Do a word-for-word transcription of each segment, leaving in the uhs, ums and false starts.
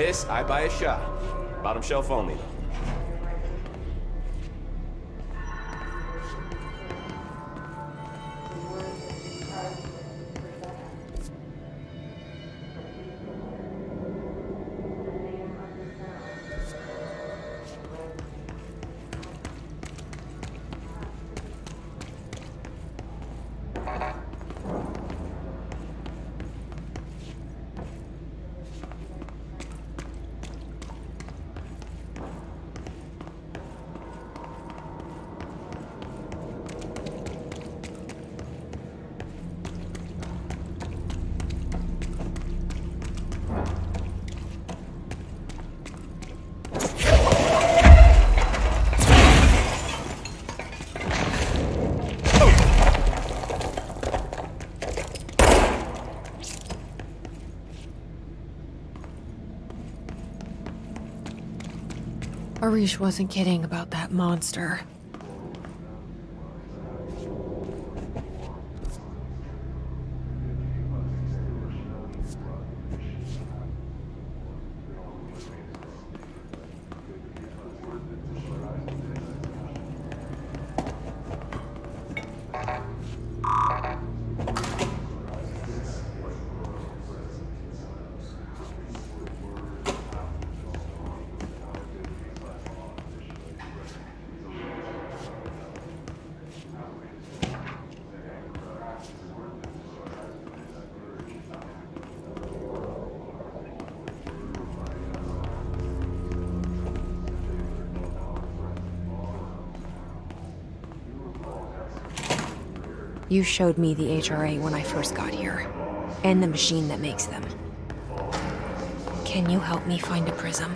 Hiss, I buy a shot. Bottom shelf only, though. Arish wasn't kidding about that monster. You showed me the H R A when I first got here, and the machine that makes them. Can you help me find a prism?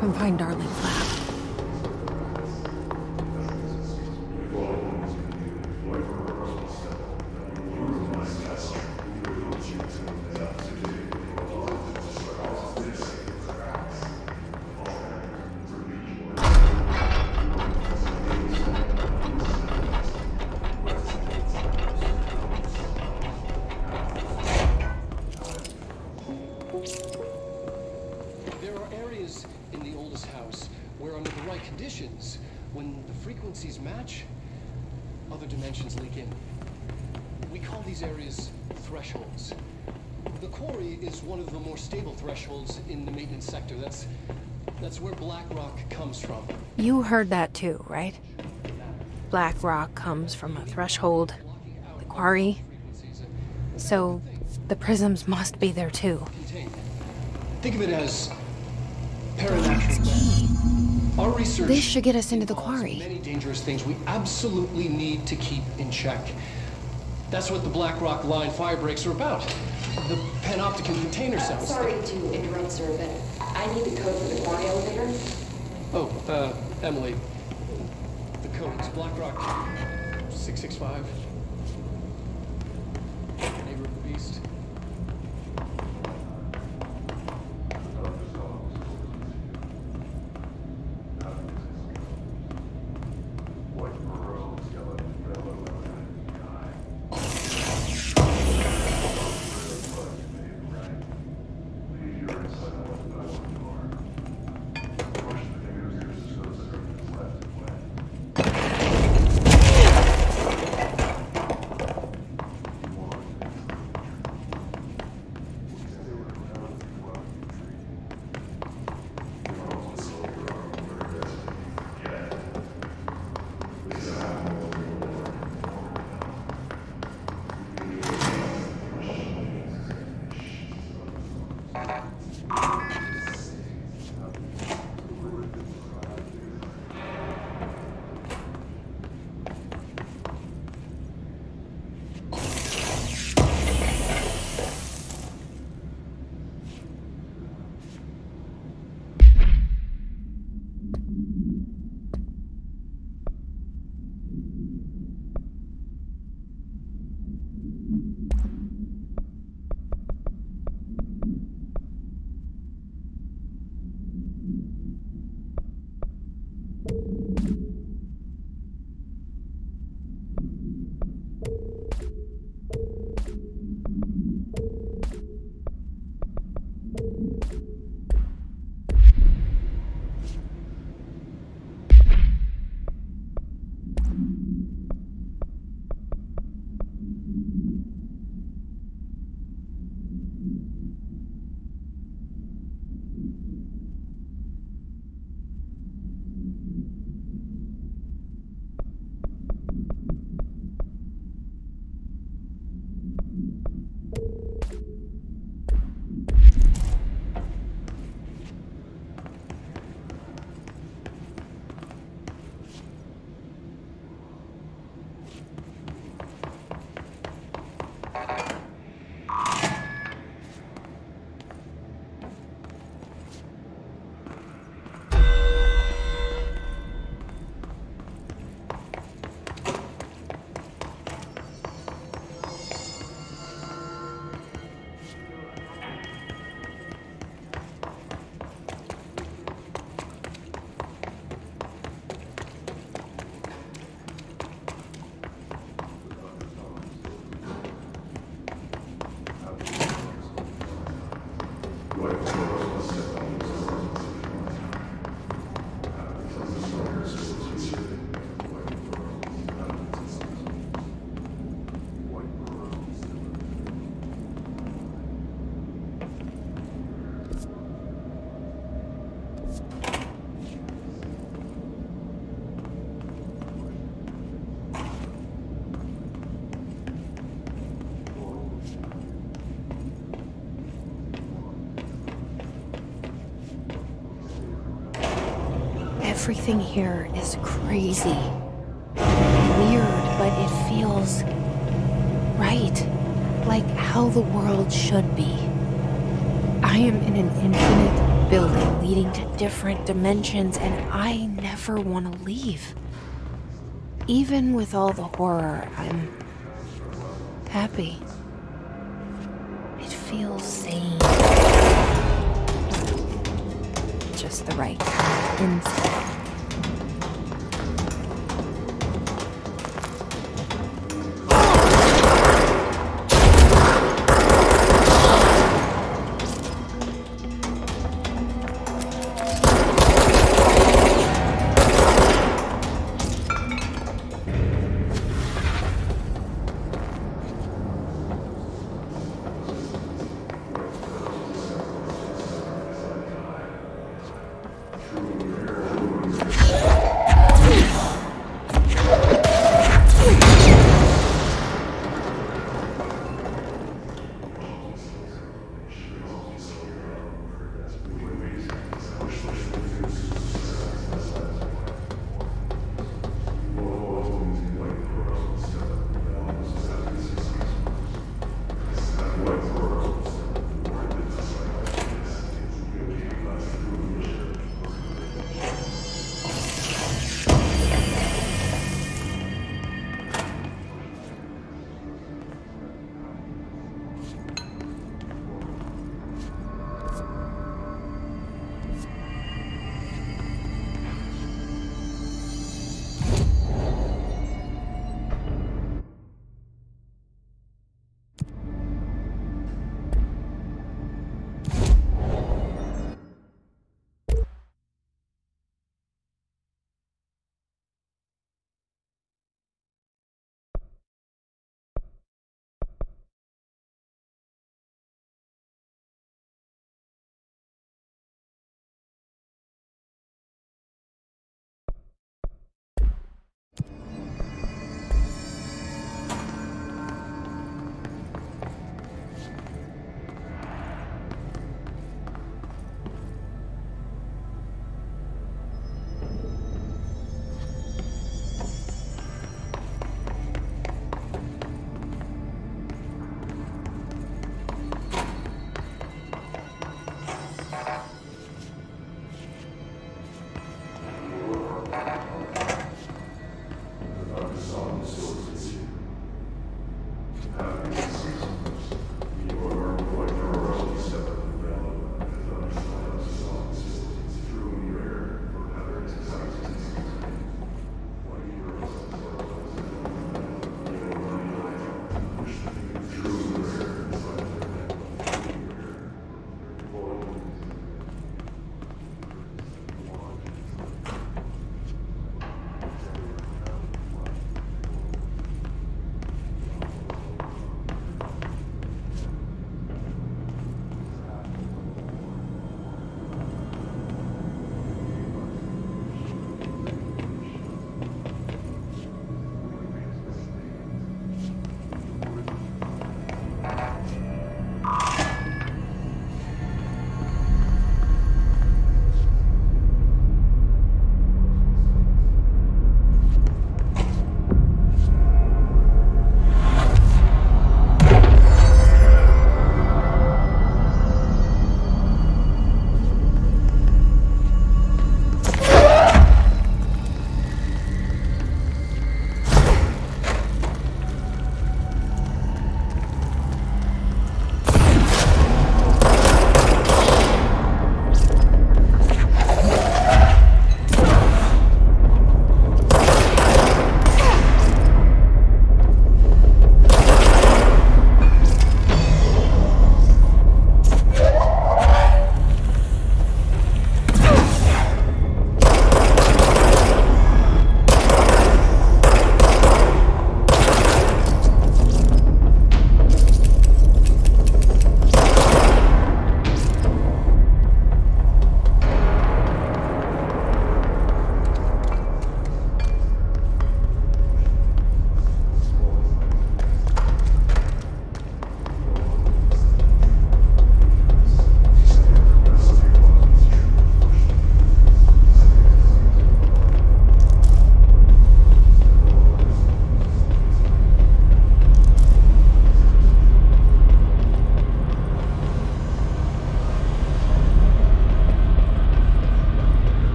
And find Darling. Conditions when the frequencies match, other dimensions leak in. We call these areas thresholds. The quarry is one of the more stable thresholds in the maintenance sector. That's, that's where Black Rock comes from. You heard that too, right? Black Rock comes from a threshold, the quarry. So the prisms must be there too. Think of it as paranormal. Our research. This should get us into the quarry. Many dangerous things we absolutely need to keep in check. That's what the Black Rock Line fire breaks are about. The panopticon container cells. Uh, sorry to interrupt, sir, but I need the code for the quarry elevator. Oh, uh, Emily. The code is Black Rock six six five. Neighbor of the Beast. Everything here is crazy. Weird, but it feels right. Like how the world should be. I am in an infinite building leading to different dimensions, and I never want to leave. Even with all the horror, I'm happy. It feels sane. Just the right kind of inside.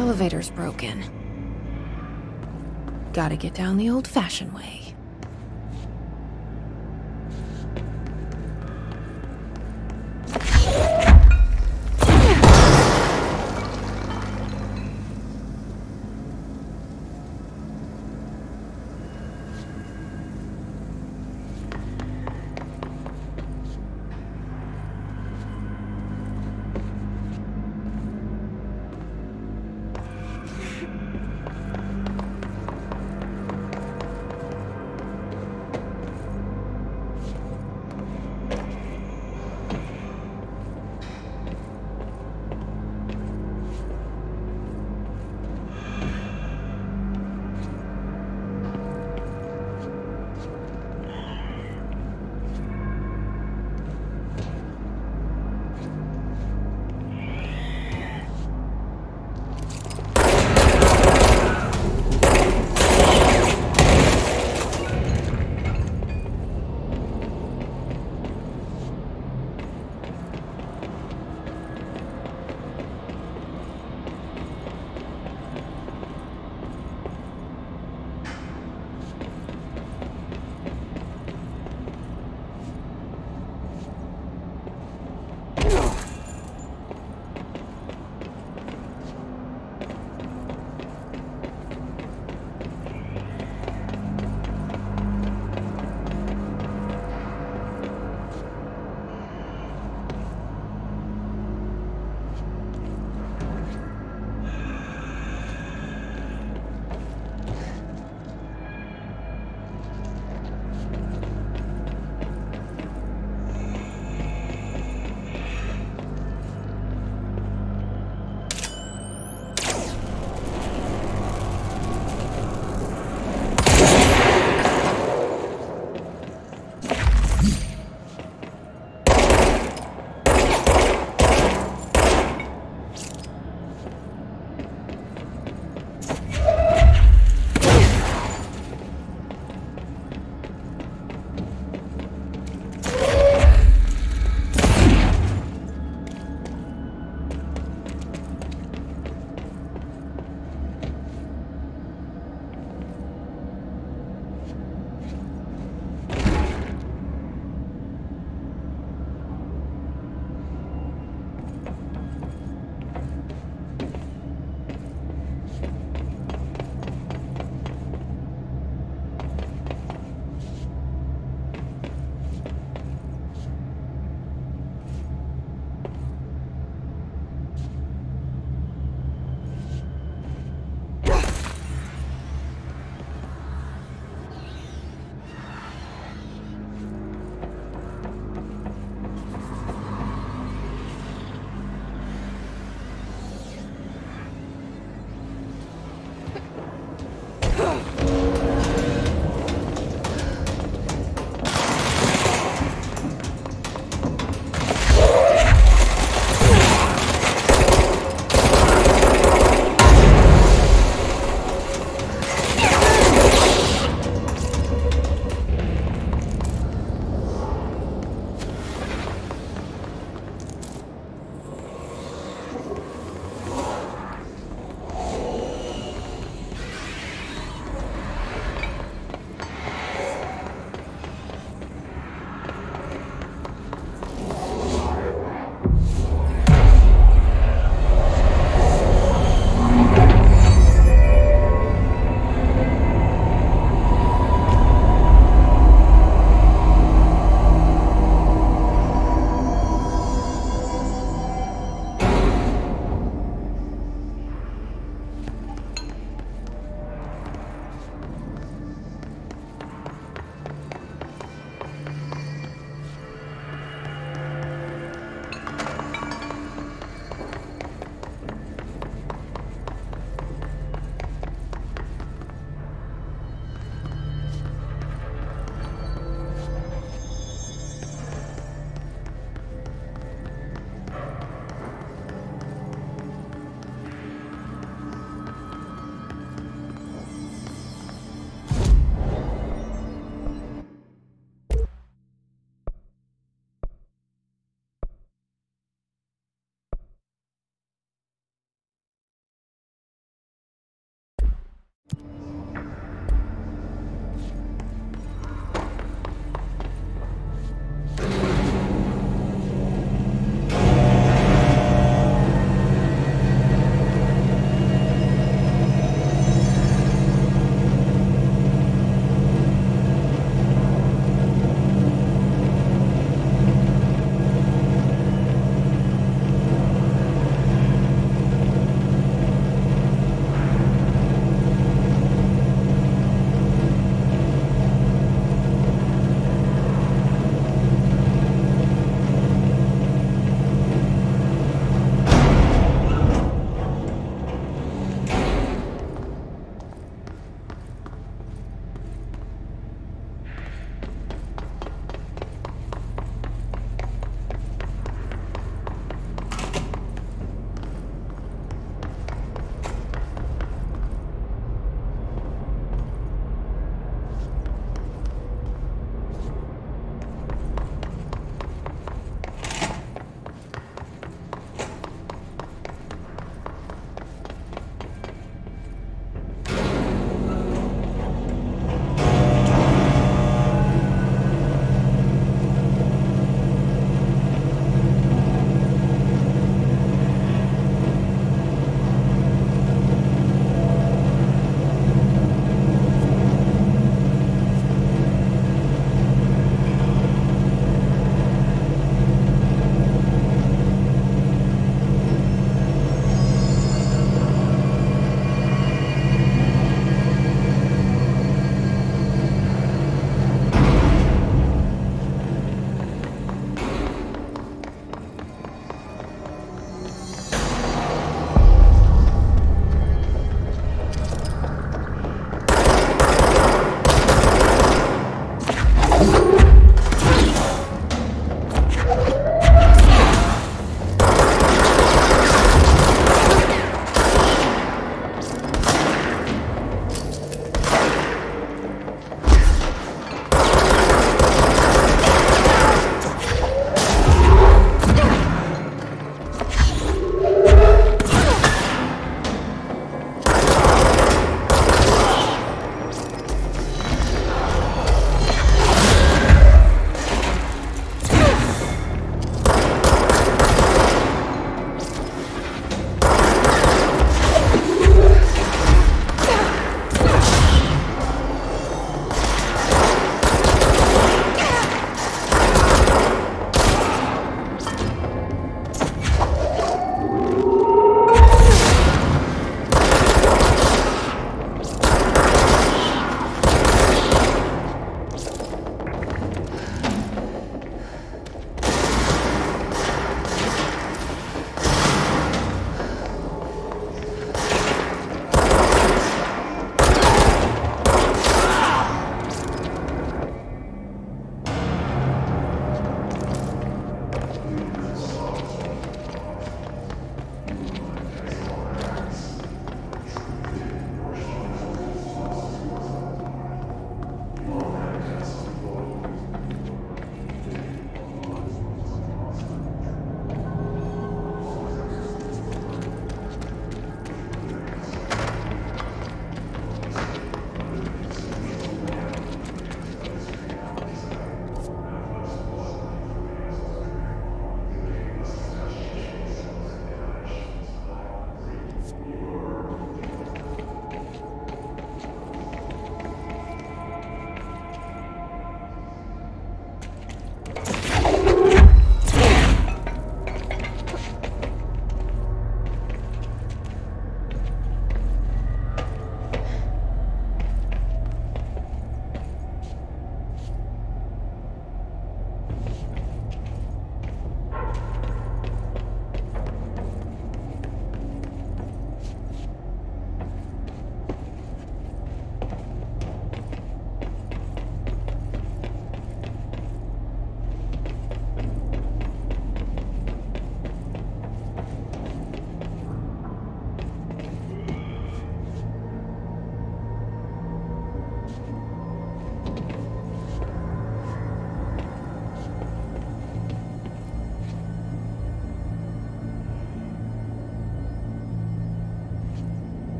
Elevator's broken. Gotta get down the old-fashioned way.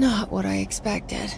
Not what I expected.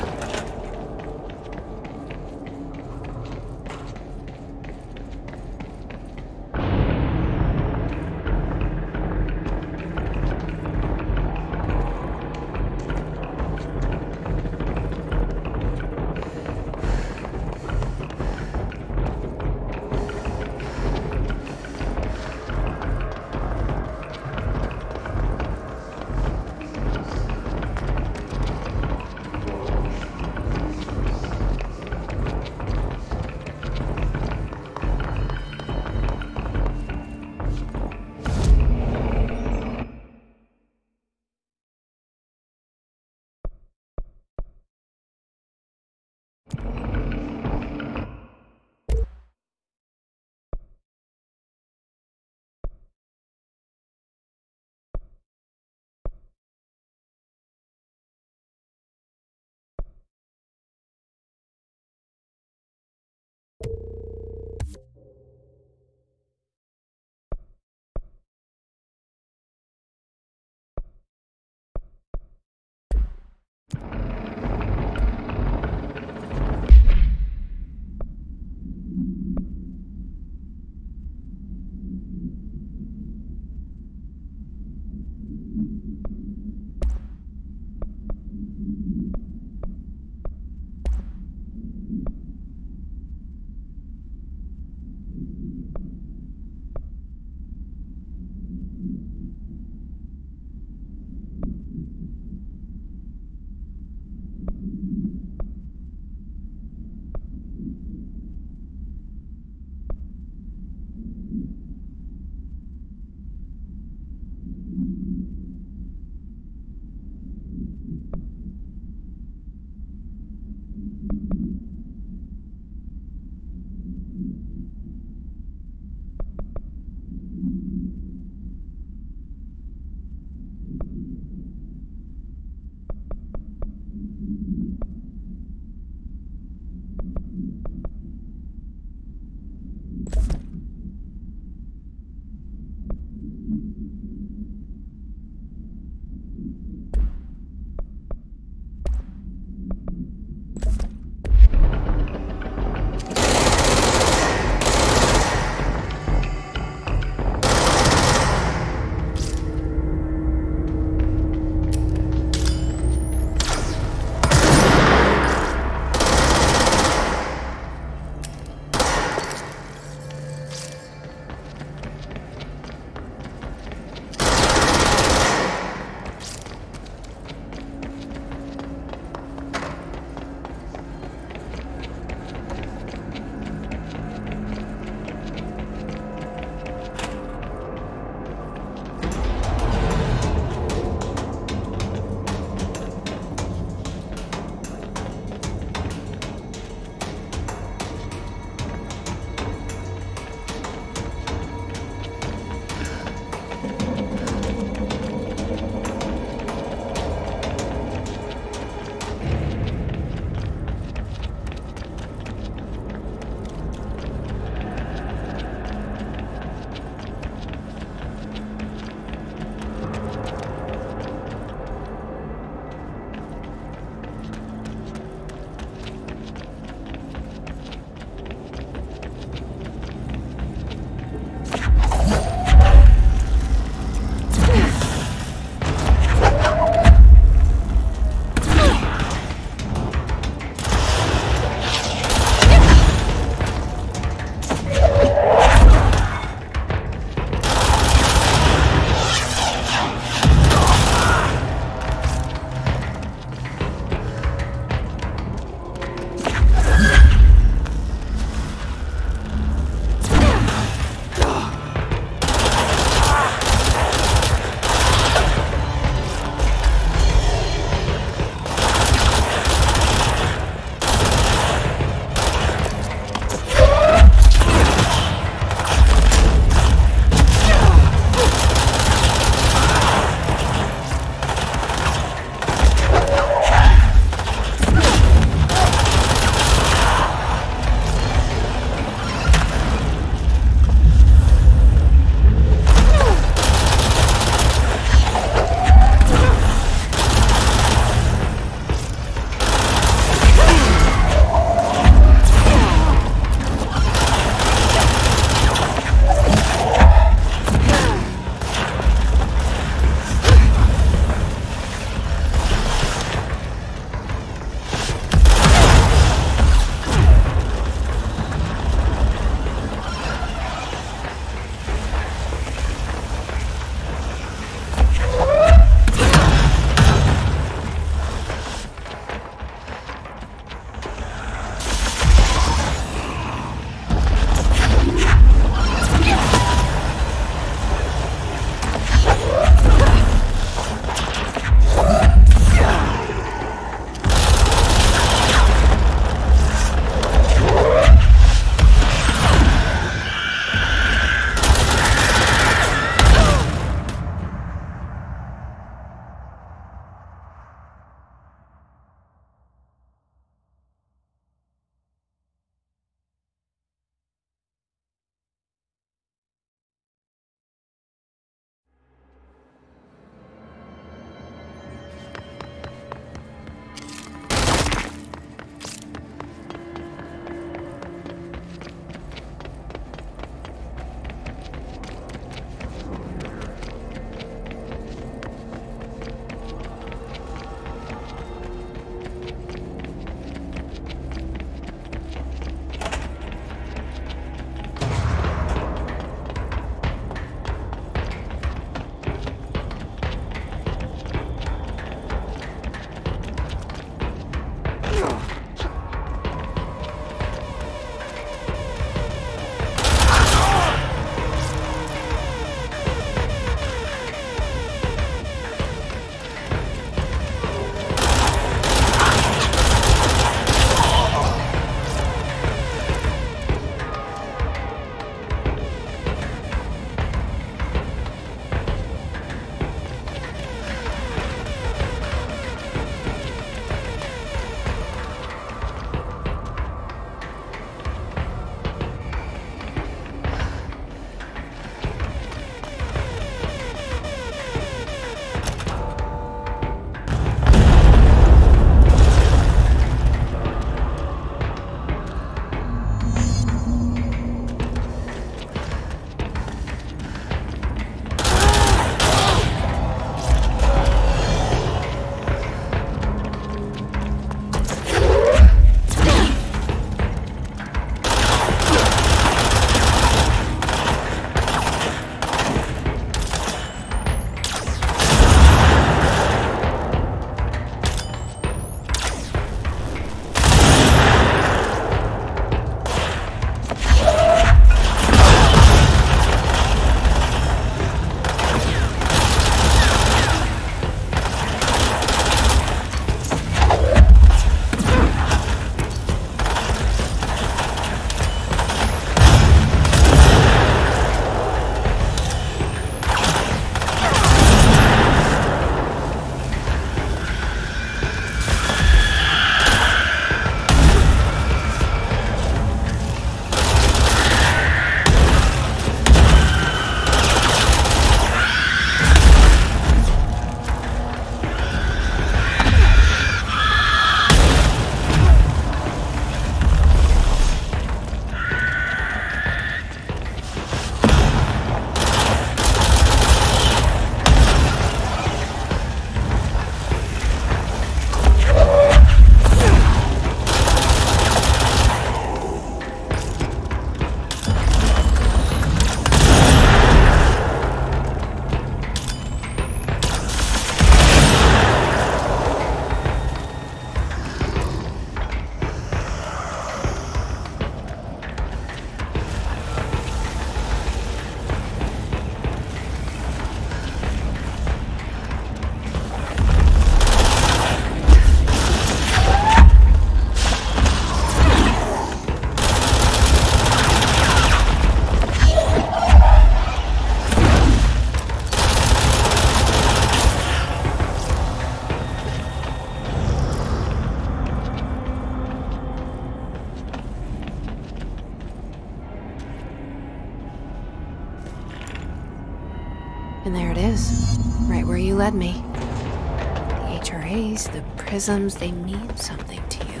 And there it is, right where you led me. The H R As, the prisms, they mean something to you.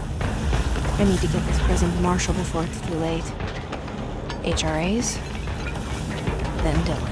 I need to get this prism to Marshall before it's too late. H R As, then Dylan.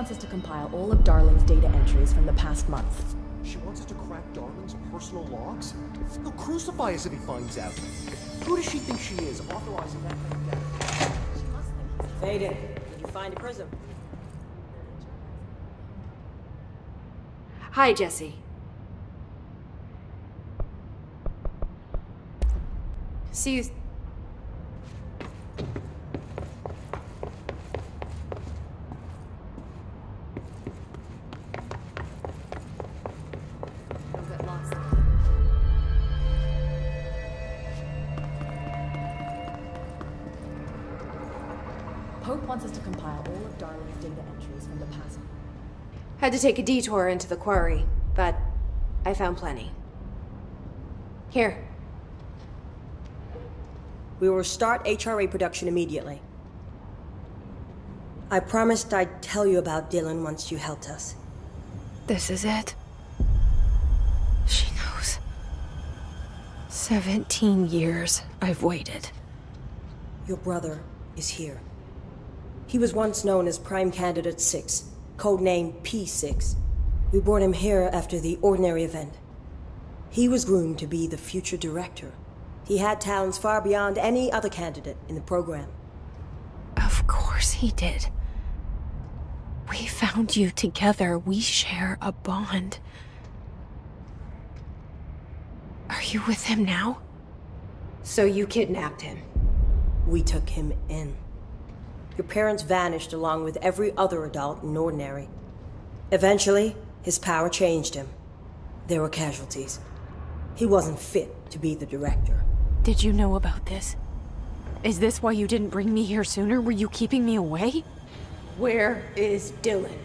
wants us to compile all of Darling's data entries from the past month. She wants us to crack Darling's personal logs? He'll crucify us if he finds out. Who does she think she is, authorizing that kind of data? She must think he's... Faden, did you find a prism? Hi, Jessie. See you... Had to take a detour into the quarry, but I found plenty. Here. We will start H R A production immediately. I promised I'd tell you about Dylan once you helped us. This is it. She knows. Seventeen years I've waited. Your brother is here. He was once known as Prime Candidate Six. Codename P six. We brought him here after the ordinary event. He was groomed to be the future director. He had talents far beyond any other candidate in the program. Of course he did. We found you together. We share a bond. Are you with him now? So you kidnapped him? We took him in. Your parents vanished along with every other adult in ordinary. Eventually, his power changed him. There were casualties. He wasn't fit to be the director. Did you know about this? Is this why you didn't bring me here sooner? Were you keeping me away? Where is Dylan?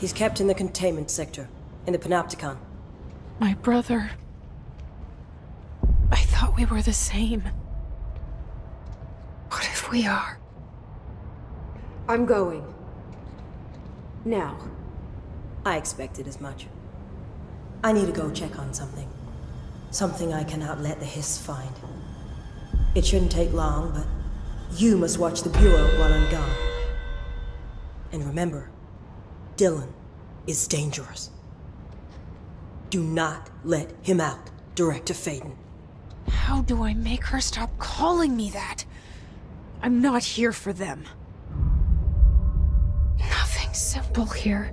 He's kept in the containment sector, in the panopticon. My brother... I thought we were the same. What if we are? I'm going. Now. I expected as much. I need to go check on something. Something I cannot let the Hiss find. It shouldn't take long, but you must watch the Bureau while I'm gone. And remember, Dylan is dangerous. Do not let him out, Director Faden. How do I make her stop calling me that? I'm not here for them. Simple here.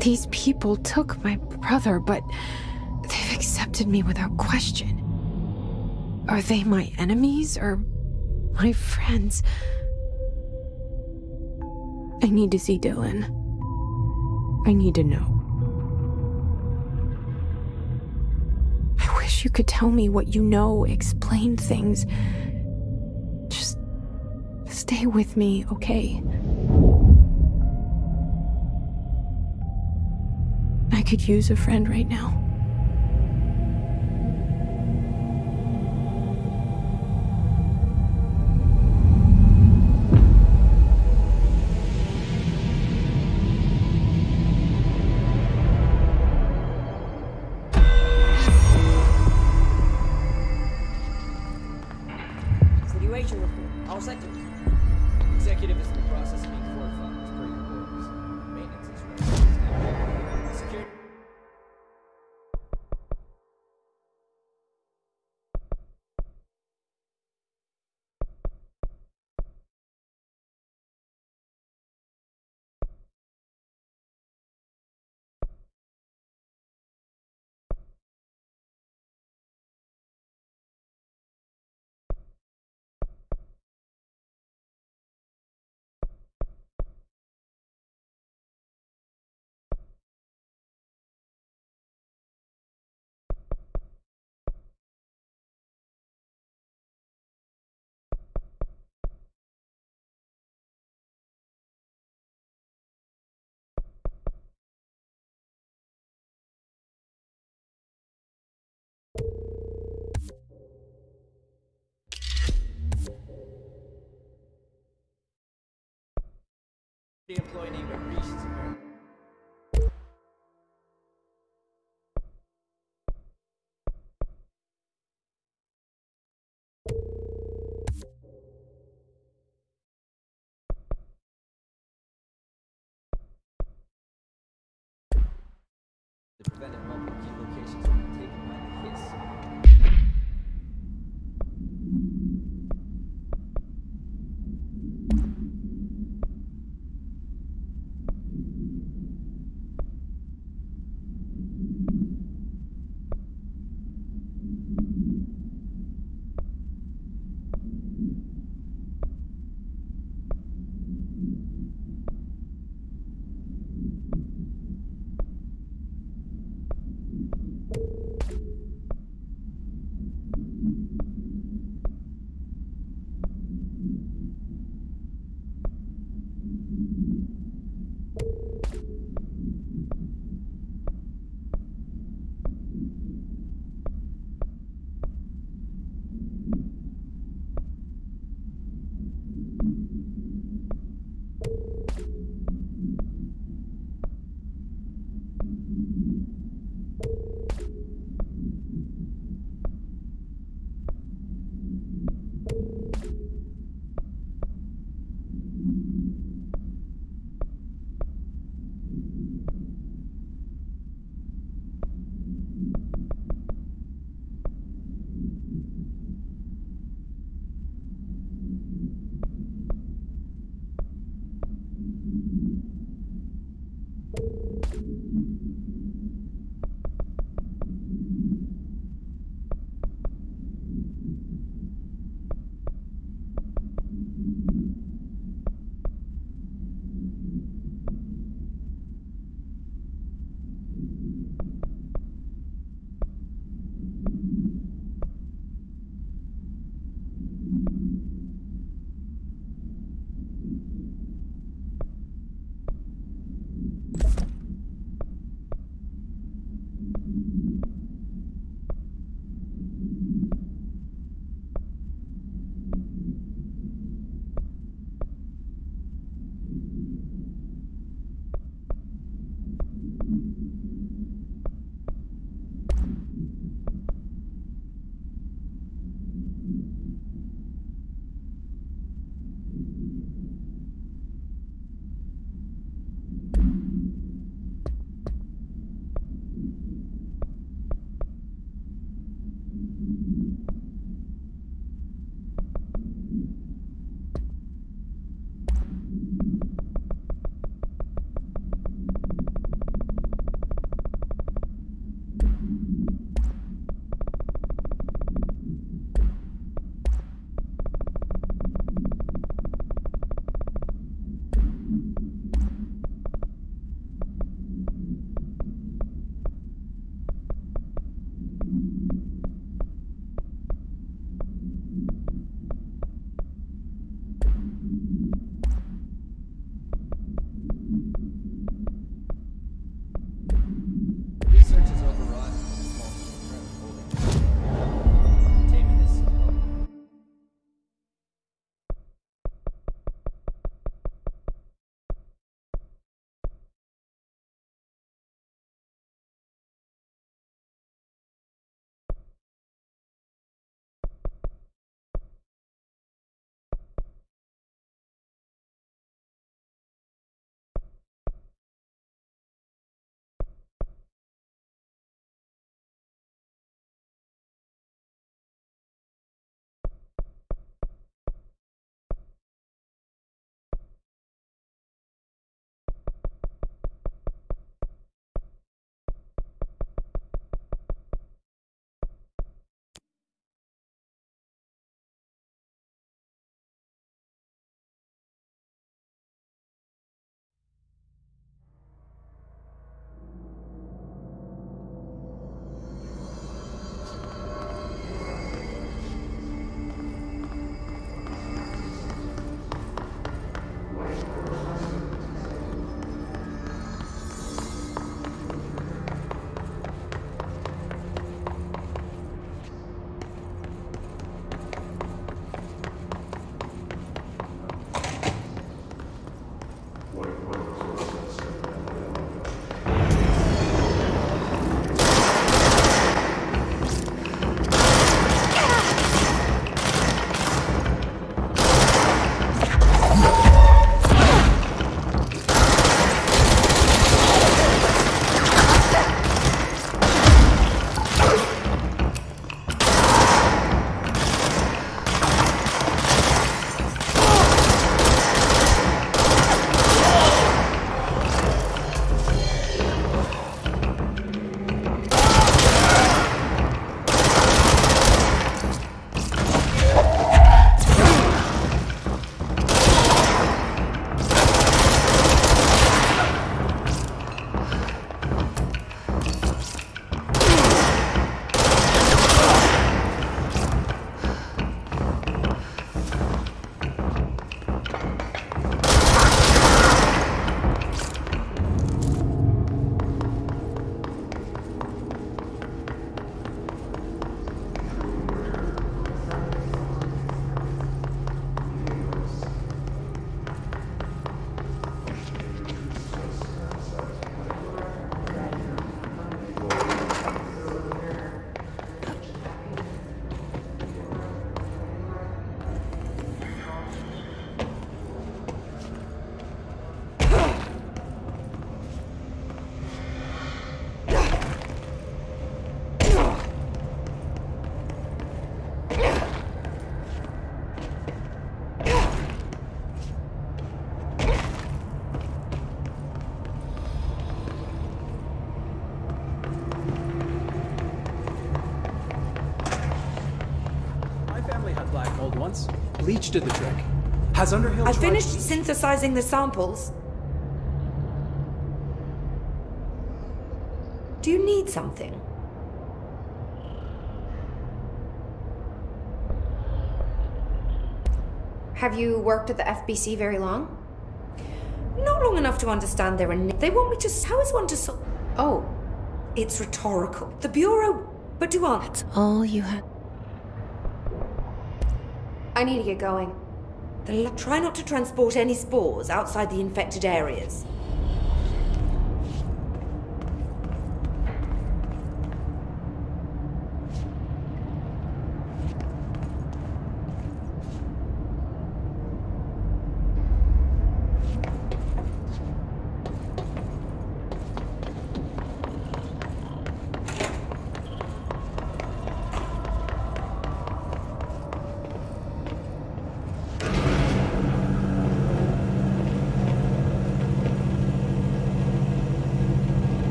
These people took my brother, but they've accepted me without question. Are they my enemies or my friends? I need to see Dylan. I need to know. I wish you could tell me what you know, explain things. Just stay with me, okay? I could use a friend right now. Situation report. All sectors. Executive is in the process of being fortified for your orders. Maintenance is ready. The employee named Reese. she's been taken by the Hiss. You Bleach did the trick. Has Underhill I finished to... synthesizing the samples. Do you need something? Have you worked at the F B C very long? Not long enough to understand their in- They want me to- How is one to so- Oh. It's rhetorical. The Bureau- But do I- That's all you have. I need to get going. Then try not to transport any spores outside the infected areas.